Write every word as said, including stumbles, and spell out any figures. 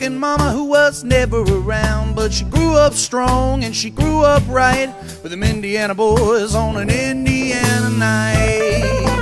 working mama who was never around, but she grew up strong and she grew up right with them Indiana boys on an Indiana night.